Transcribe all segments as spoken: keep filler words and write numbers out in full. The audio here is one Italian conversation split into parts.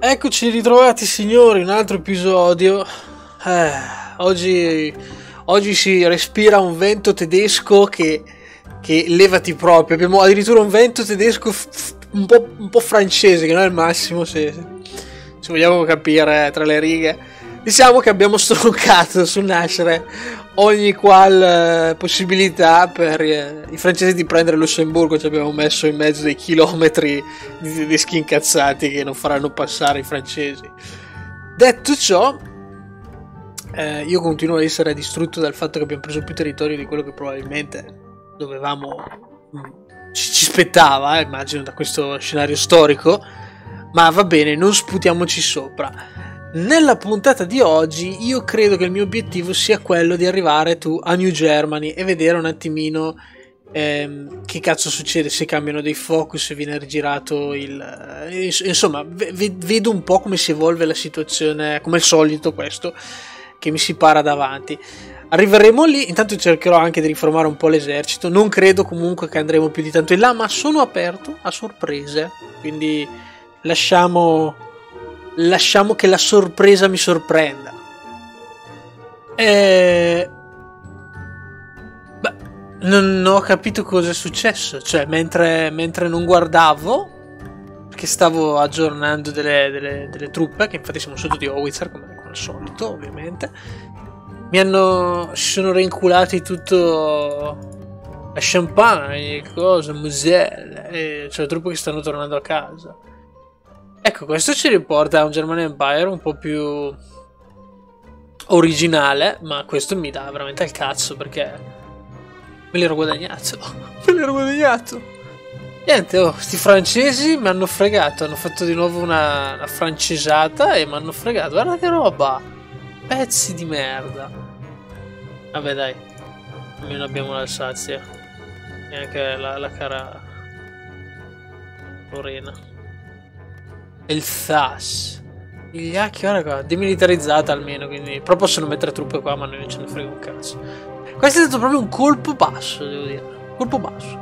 Eccoci ritrovati signori, un altro episodio. eh, oggi, oggi si respira un vento tedesco che, che levati proprio. Abbiamo addirittura un vento tedesco un po', un po' francese, che non è il massimo se, se vogliamo capire eh, tra le righe. Diciamo che abbiamo stroncato sul nascere ogni qual eh, possibilità per eh, i francesi di prendere Lussemburgo. Ci abbiamo messo in mezzo dei chilometri di tedeschi incazzati che non faranno passare i francesi. Detto ciò, eh, io continuo ad essere distrutto dal fatto che abbiamo preso più territorio di quello che probabilmente dovevamo, ci, ci spettava, eh, immagino, da questo scenario storico, ma va bene, non sputiamoci sopra. Nella puntata di oggi io credo che il mio obiettivo sia quello di arrivare tu a New Germany e vedere un attimino ehm, che cazzo succede, se cambiano dei focus, se viene rigirato il... Eh, insomma, ve vedo un po' come si evolve la situazione, come al solito questo, che mi si para davanti. Arriveremo lì, intanto cercherò anche di riformare un po' l'esercito, non credo comunque che andremo più di tanto in là, ma sono aperto a sorprese, quindi lasciamo... Lasciamo che la sorpresa mi sorprenda. E... Beh, non ho capito cosa è successo. Cioè, mentre, mentre non guardavo, perché stavo aggiornando delle, delle, delle truppe, che infatti siamo sotto di Howitzer, come, come al solito, ovviamente. Mi hanno... si sono reinculati tutto... la champagne, cosa, muselle. E cioè, truppe che stanno tornando a casa. Ecco, questo ci riporta a un German Empire un po' più originale, ma questo mi dà veramente al cazzo perché me l'ero guadagnato. Me l'ero guadagnato. Niente, oh, sti francesi mi hanno fregato, hanno fatto di nuovo una, una francesata e mi hanno fregato. Guarda che roba! Pezzi di merda. Vabbè dai, almeno abbiamo l'Alsazia. Neanche la, la cara Lorena. Il F A S. Gli acchi, guarda qua, demilitarizzata almeno, quindi però possono mettere truppe qua, ma noi non ce ne frega un cazzo. Questo è stato proprio un colpo basso, devo dire. Colpo basso.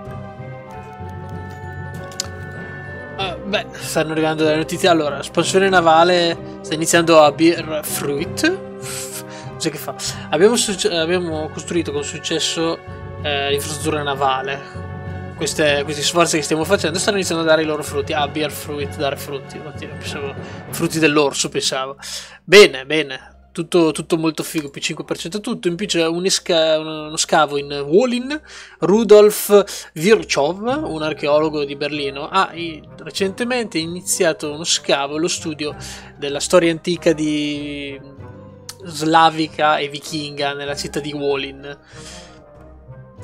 Uh, beh, stanno arrivando delle notizie. Allora, espansione navale sta iniziando a Bierfruit. Non so che fa. Abbiamo, abbiamo costruito con successo eh, l'infrastruttura navale. Queste, questi sforzi che stiamo facendo stanno iniziando a dare i loro frutti. Ah, bear fruit, dare frutti. Oddio, pensavo, frutti dell'orso, pensavo. Bene, bene. Tutto, tutto molto figo, più cinque per cento tutto. In più c'è un uno scavo in Wolin. Rudolf Virchow, un archeologo di Berlino, ha recentemente iniziato uno scavo, lo studio della storia antica di Slavica e vichinga nella città di Wolin,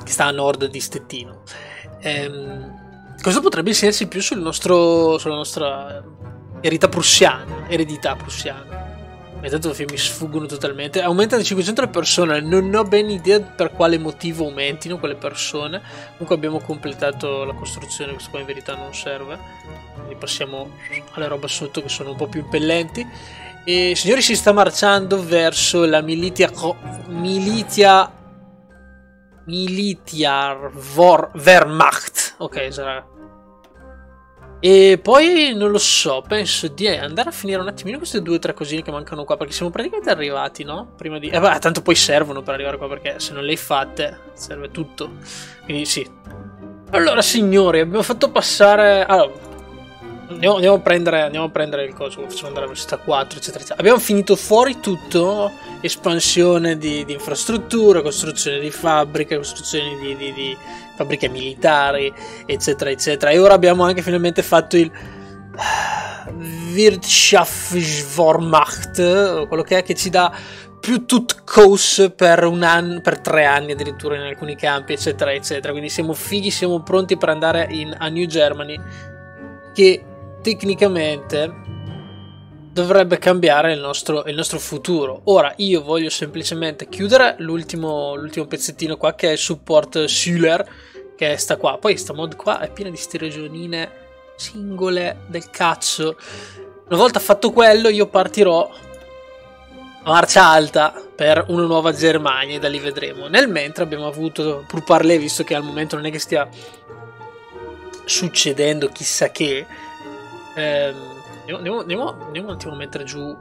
che sta a nord di Stettino. Ehm, questo potrebbe essersi più sul nostro, sulla nostra eredità prussiana. Eredità prussiana. Intanto mi sfuggono totalmente. Aumenta di cinquecento le persone. Non ho ben idea per quale motivo aumentino quelle persone. Comunque abbiamo completato la costruzione. Questo qua in verità non serve. Quindi passiamo alle robe sotto che sono un po' più impellenti. E signori, si sta marciando verso la militia... militia... Militiar Vor Wehrmacht. Ok, sarà. E poi non lo so, penso di andare a finire un attimino queste due o tre cosine che mancano qua, perché siamo praticamente arrivati, no? Prima di... Eh, beh, tanto poi servono per arrivare qua, perché se non le hai fatte serve tutto. Quindi sì. Allora signori, abbiamo fatto passare... Allora... Andiamo, andiamo, a prendere, andiamo a prendere il coso, facciamo andare all'università quattro, eccetera, eccetera. Abbiamo finito fuori tutto, espansione di, di infrastrutture, costruzione di fabbriche, costruzione di, di, di fabbriche militari, eccetera, eccetera. E ora abbiamo anche finalmente fatto il Wirtschaftsvormacht, quello che è che ci dà più tutkos per un anno, per tre anni addirittura in alcuni campi, eccetera, eccetera. Quindi siamo fighi, siamo pronti per andare in, a New Germany, che tecnicamente dovrebbe cambiare il nostro, il nostro futuro. Ora io voglio semplicemente chiudere l'ultimo pezzettino qua, che è il support Schüler, che è sta qua. Poi sta mod qua è piena di stereogionine singole del cazzo. Una volta fatto quello io partirò a marcia alta per una nuova Germania e da lì vedremo. Nel mentre abbiamo avuto pur parlé, visto che al momento non è che stia succedendo chissà che. Ehm, Andiamo, andiamo, andiamo un attimo a mettere giù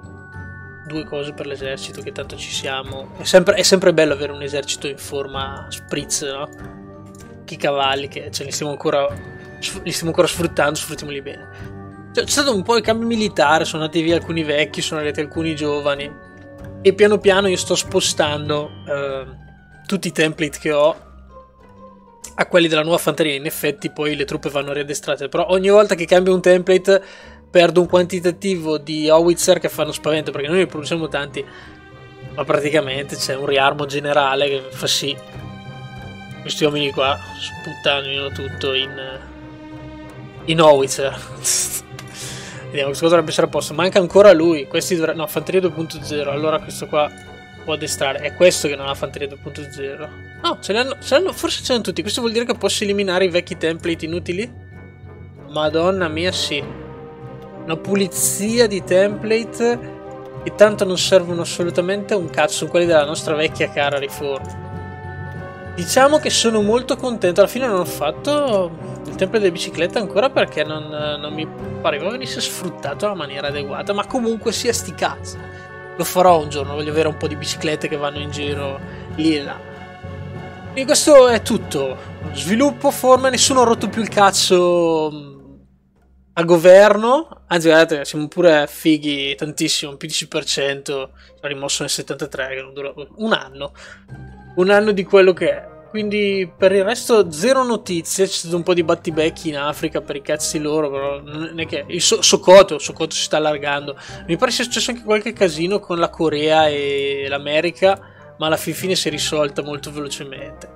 due cose per l'esercito, che tanto ci siamo. È sempre, è sempre bello avere un esercito in forma spritz, no? Che cavalli, che cioè, li, stiamo ancora, li stiamo ancora sfruttando, sfruttiamoli bene. C'è stato un po' il cambio militare, sono andati via alcuni vecchi, sono arrivati alcuni giovani. E piano piano io sto spostando eh, tutti i template che ho a quelli della nuova fanteria. In effetti poi le truppe vanno riaddestrate, però ogni volta che cambio un template perdo un quantitativo di howitzer che fanno spavento, perché noi ne produciamo tanti, ma praticamente c'è un riarmo generale che fa sì. Questi uomini qua sputtanino tutto in, in howitzer. Vediamo, questo dovrebbe essere a posto. Manca ancora lui. Questi dovrebbero... No, fanteria due punto zero. Allora questo qua può addestrare. È questo che non ha fanteria due punto zero. No, ce l'hanno... Forse ce l'hanno tutti. Questo vuol dire che posso eliminare i vecchi template inutili? Madonna mia, sì. Una pulizia di template. E tanto non servono assolutamente un cazzo. Sono quelli della nostra vecchia cara riforma. Diciamo che sono molto contento. Alla fine non ho fatto... il template della bicicletta ancora, perché non, non mi pareva venisse sfruttato alla maniera adeguata, ma comunque sia, sti cazzi, lo farò un giorno, voglio avere un po' di biciclette che vanno in giro lì e là. E questo è tutto, sviluppo, forma, nessuno ha rotto più il cazzo al governo, anzi guardate, siamo pure fighi tantissimo, più dieci per cento, l'ho rimosso nel settantatré, che non dura un anno, un anno di quello che è. Quindi per il resto zero notizie, c'è stato un po' di battibecchi in Africa per i cazzi loro, però non è che... Il so Sokoto, Sokoto si sta allargando, mi pare sia successo anche qualche casino con la Corea e l'America, ma alla fin fine si è risolta molto velocemente.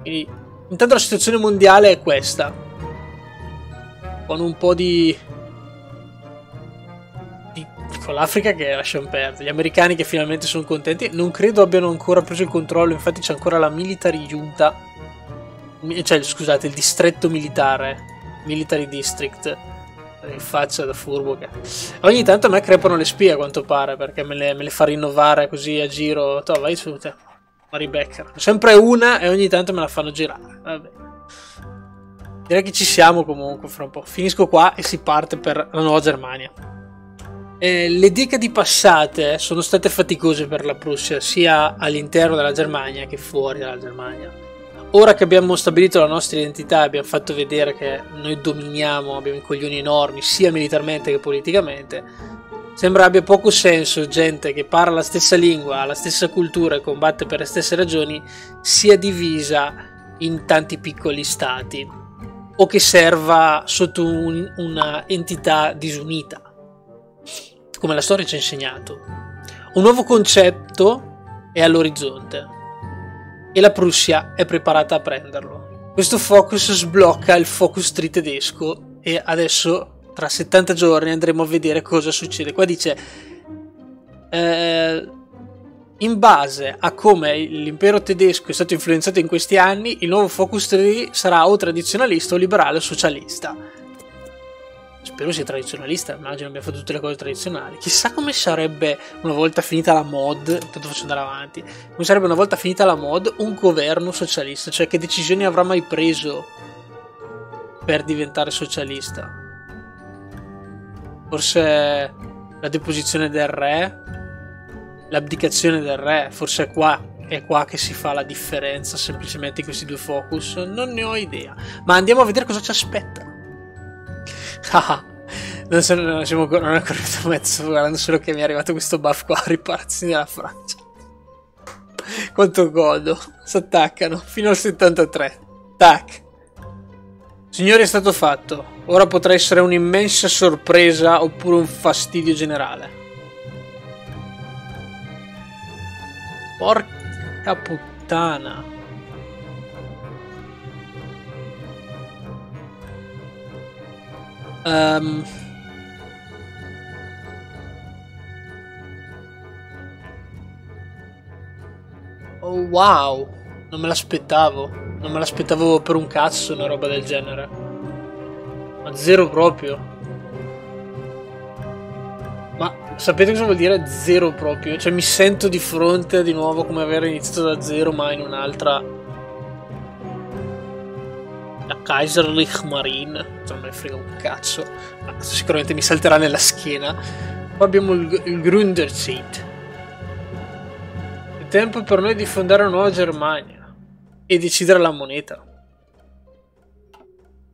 Quindi intanto la situazione mondiale è questa, con un po' di... con l'Africa che lasciamo perdere, gli americani che finalmente sono contenti, non credo abbiano ancora preso il controllo, infatti c'è ancora la military junta, cioè scusate, il distretto militare, military district, in faccia da furbo che... Ogni tanto a me crepano le spie a quanto pare, perché me le, me le fa rinnovare così a giro, to, vai su te, ma ribeccano, sempre una e ogni tanto me la fanno girare, vabbè. Direi che ci siamo comunque, fra un po', finisco qua e si parte per la Nuova Germania. Eh, le decadi passate sono state faticose per la Prussia, sia all'interno della Germania che fuori dalla Germania. Ora che abbiamo stabilito la nostra identità, abbiamo fatto vedere che noi dominiamo, abbiamo i coglioni enormi sia militarmente che politicamente, sembra abbia poco senso gente che parla la stessa lingua, la stessa cultura e combatte per le stesse ragioni sia divisa in tanti piccoli stati, o che serva sotto un, una entità disunita, come la storia ci ha insegnato. Un nuovo concetto è all'orizzonte e la Prussia è preparata a prenderlo. Questo focus sblocca il focus tritedesco e adesso tra settanta giorni andremo a vedere cosa succede. Qua dice eh, in base a come l'impero tedesco è stato influenzato in questi anni, il nuovo focus tri sarà o tradizionalista o liberale o socialista. Spero sia tradizionalista, immagino abbia fatto tutte le cose tradizionali. Chissà come sarebbe una volta finita la mod, intanto faccio andare avanti, come sarebbe una volta finita la mod un governo socialista, cioè che decisioni avrà mai preso per diventare socialista. Forse la deposizione del re, l'abdicazione del re, forse è qua. È qua che si fa la differenza semplicemente in questi due focus, non ne ho idea, ma andiamo a vedere cosa ci aspetta. Ah, non, sono, non, siamo, non è ancora venuto mezzo, sto guardando solo che mi è arrivato questo buff qua, riparazione della Francia. Quanto godo, si attaccano, fino al settantatré, tac. Signori, è stato fatto, ora potrà essere un'immensa sorpresa oppure un fastidio generale. Porca puttana. Um, oh wow, non me l'aspettavo, non me l'aspettavo per un cazzo una roba del genere, ma zero proprio. Ma sapete cosa vuol dire zero proprio? Cioè mi sento di fronte di nuovo come aver iniziato da zero ma in un'altra... No, Kaiserlich Marine, non me ne frega un cazzo, ma sicuramente mi salterà nella schiena. Poi abbiamo il, il Gründerzeit. È tempo per noi di fondare una nuova Germania e decidere la moneta,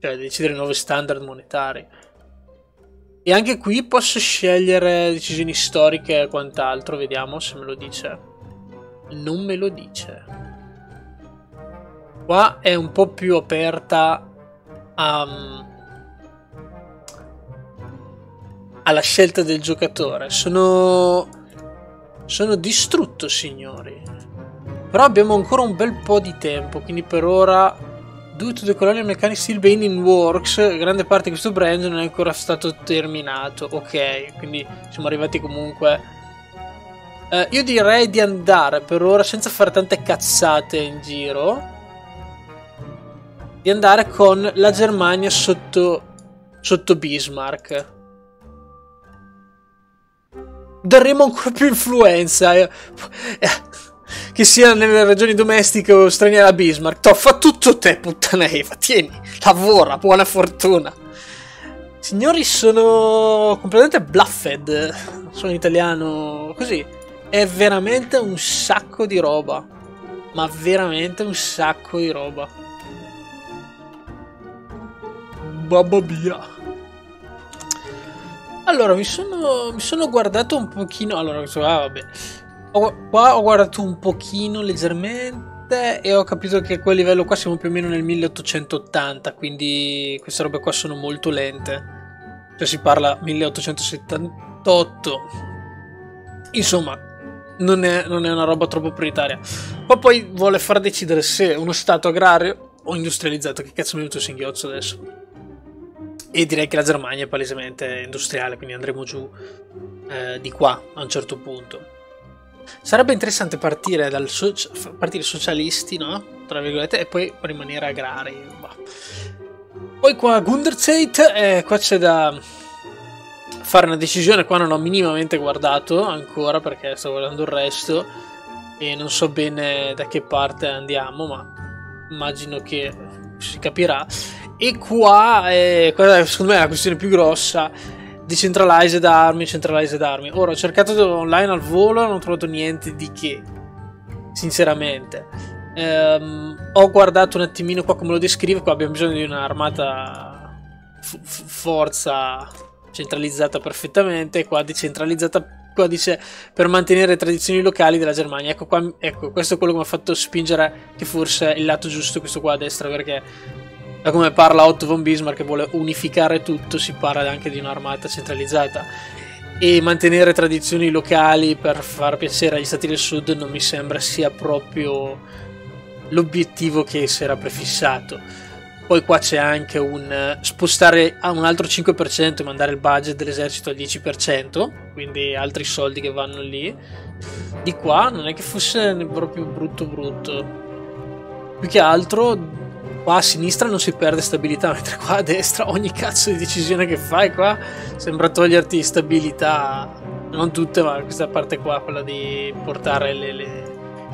cioè decidere nuovi standard monetari. E anche qui posso scegliere decisioni storiche e quant'altro, vediamo se me lo dice. Non me lo dice. Qua è un po' più aperta a, alla scelta del giocatore. Sono, sono distrutto, signori. Però abbiamo ancora un bel po' di tempo, quindi per ora... Due to the Colonial Mechanics Still Being in Works, grande parte di questo brand non è ancora stato terminato. Ok, quindi siamo arrivati comunque. Eh, io direi di andare per ora, senza fare tante cazzate in giro, di andare con la Germania sotto, sotto Bismarck. Daremo ancora più influenza. Che sia nelle ragioni domestiche o straniere a Bismarck. T'ho fa tutto te, puttana Eva. Tieni, lavora, buona fortuna. Signori, sono completamente bluffed. Sono in italiano così. È veramente un sacco di roba. Ma veramente un sacco di roba. Babba mia. Allora, mi sono, mi sono guardato un pochino. Allora, ah, vabbè. Qua ho guardato un pochino leggermente e ho capito che a quel livello qua siamo più o meno nel milleottocentottanta, quindi queste robe qua sono molto lente. Cioè si parla milleottocentosettantotto. Insomma, non è, non è una roba troppo prioritaria. Ma poi vuole far decidere se uno stato agrario o industrializzato. Che cazzo mi è venuto il singhiozzo adesso? E direi che la Germania è palesemente industriale, quindi andremo giù eh, di qua a un certo punto. Sarebbe interessante partire dal so partire socialisti, no? Tra virgolette, e poi rimanere agrari. Bah. Poi qua Gründerzeit, eh, qua c'è da fare una decisione. Qua non ho minimamente guardato ancora perché sto guardando il resto e non so bene da che parte andiamo, ma immagino che si capirà. E qua, eh, qua secondo me è la questione più grossa. Decentralized armi, centralized armi. Ora ho cercato online al volo, non ho trovato niente di che, sinceramente. Ehm, ho guardato un attimino qua come lo descrive. Qua abbiamo bisogno di un'armata forza centralizzata perfettamente, qua decentralizzata. Qua dice per mantenere le tradizioni locali della Germania. Ecco, qua, ecco, questo è quello che mi ha fatto spingere che forse è il lato giusto, questo qua a destra, perché... Da come parla Otto von Bismarck, che vuole unificare tutto, si parla anche di un'armata centralizzata. E mantenere tradizioni locali per far piacere agli stati del sud non mi sembra sia proprio l'obiettivo che si era prefissato. Poi qua c'è anche un spostare a un altro cinque per cento e mandare il budget dell'esercito al dieci per cento, quindi altri soldi che vanno lì. Di qua non è che fosse proprio brutto brutto. Più che altro... Qua a sinistra non si perde stabilità, mentre qua a destra ogni cazzo di decisione che fai qua sembra toglierti stabilità. Non tutte, ma questa parte qua, quella di portare le, le,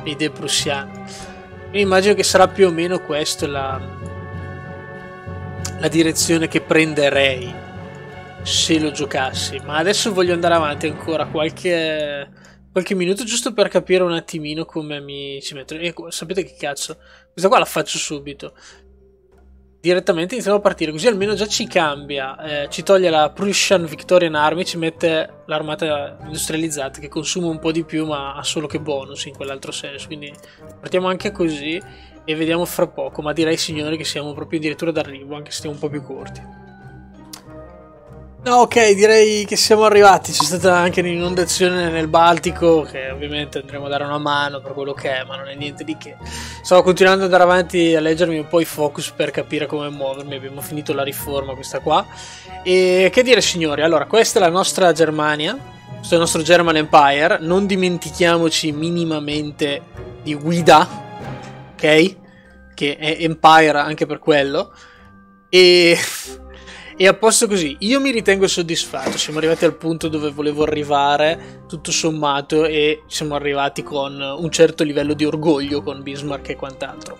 le idee prussiane. Quindi immagino che sarà più o meno questa la, la direzione che prenderei se lo giocassi. Ma adesso voglio andare avanti ancora qualche, qualche minuto, giusto per capire un attimino come mi ci metto. E sapete che cazzo? Questa qua la faccio subito, direttamente iniziamo a partire, così almeno già ci cambia, eh, ci toglie la Prussian Victorian Army, ci mette l'armata industrializzata che consuma un po' di più ma ha solo che bonus in quell'altro senso, quindi partiamo anche così e vediamo fra poco, ma direi signori che siamo proprio addirittura d'arrivo, anche se siamo un po' più corti. No, ok, direi che siamo arrivati, c'è stata anche un'inondazione nel Baltico che ovviamente andremo a dare una mano per quello che è, ma non è niente di che. Stavo continuando ad andare avanti a leggermi un po' i focus per capire come muovermi, abbiamo finito la riforma questa qua. E che dire signori, allora questa è la nostra Germania, questo è il nostro German Empire, non dimentichiamoci minimamente di guida, ok? Che è Empire anche per quello. E... E a posto così, io mi ritengo soddisfatto, siamo arrivati al punto dove volevo arrivare, tutto sommato, e siamo arrivati con un certo livello di orgoglio con Bismarck e quant'altro.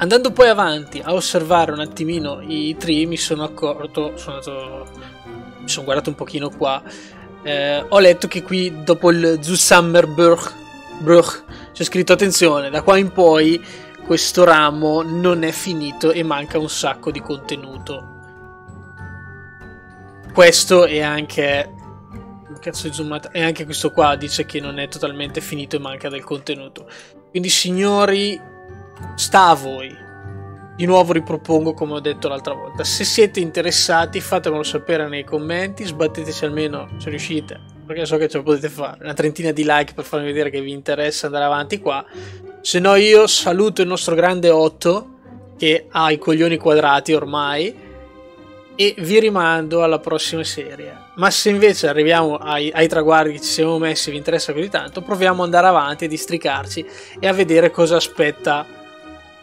Andando poi avanti a osservare un attimino i tree, mi sono accorto, sono andato, mi sono guardato un pochino qua, eh, ho letto che qui dopo il Zusammerbruch c'è scritto attenzione, da qua in poi questo ramo non è finito e manca un sacco di contenuto. Questo è anche... cazzo di zoomata. E anche questo qua dice che non è totalmente finito e manca del contenuto. Quindi signori, sta a voi. Di nuovo ripropongo come ho detto l'altra volta. Se siete interessati fatemelo sapere nei commenti. Sbatteteci almeno se riuscite, perché so che ce lo potete fare. Una trentina di like per farmi vedere che vi interessa andare avanti qua. Se no io saluto il nostro grande Otto, che ha i coglioni quadrati ormai, e vi rimando alla prossima serie. Ma se invece arriviamo ai, ai traguardi che ci siamo messi e vi interessa così tanto, proviamo ad andare avanti e districarci e a vedere cosa aspetta,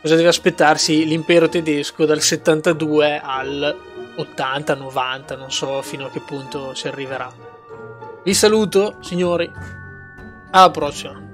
cosa deve aspettarsi l'impero tedesco dal settantadue al ottanta novanta, non so fino a che punto si arriverà. Vi saluto signori, alla prossima.